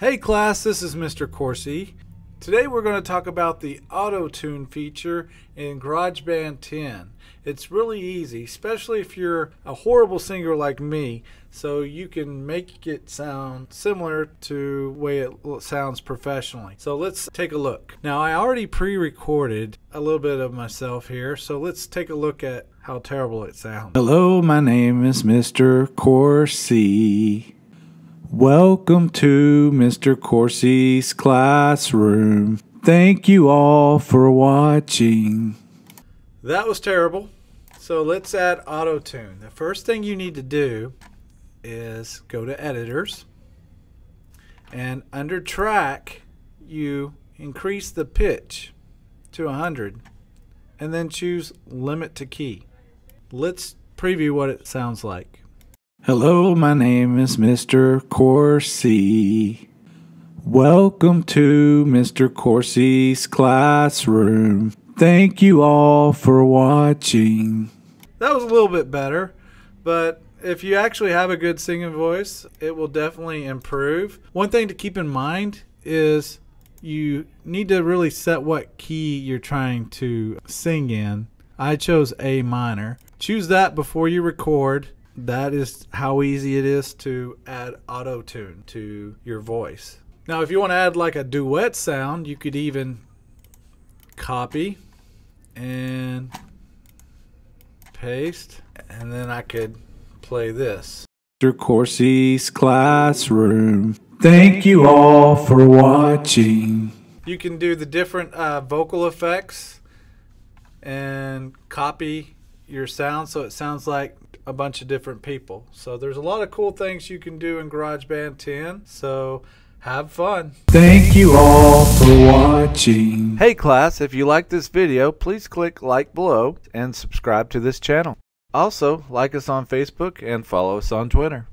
Hey class, this is Mr. Coursey. Today we're going to talk about the Autotune feature in GarageBand 10. It's really easy, especially if you're a horrible singer like me, so you can make it sound similar to the way it sounds professionally. So let's take a look. Now I already pre-recorded a little bit of myself here, so let's take a look at how terrible it sounds. Hello, my name is Mr. Coursey. Welcome to Mr. Coursey's Classroom. Thank you all for watching. That was terrible. So let's add Autotune. The first thing you need to do is go to Editors, and under Track, you increase the pitch to 100 and then choose Limit to Key. Let's preview what it sounds like. Hello, my name is Mr. Coursey. Welcome to Mr. Coursey's Classroom. Thank you all for watching. That was a little bit better, but if you actually have a good singing voice, it will definitely improve. One thing to keep in mind is you need to really set what key you're trying to sing in. I chose A minor. Choose that before you record. That is how easy it is to add Autotune to your voice. Now if you want to add like a duet sound, you could even copy and paste, and then I could play this. Mr. Coursey's Classroom. Thank you all for watching. You can do the different vocal effects and copy your sound so it sounds like a bunch of different people. So there's a lot of cool things you can do in GarageBand 10, so have fun. Thank you all for watching. Hey class, if you like this video, please click like below and subscribe to this channel. Also, like us on Facebook and follow us on Twitter.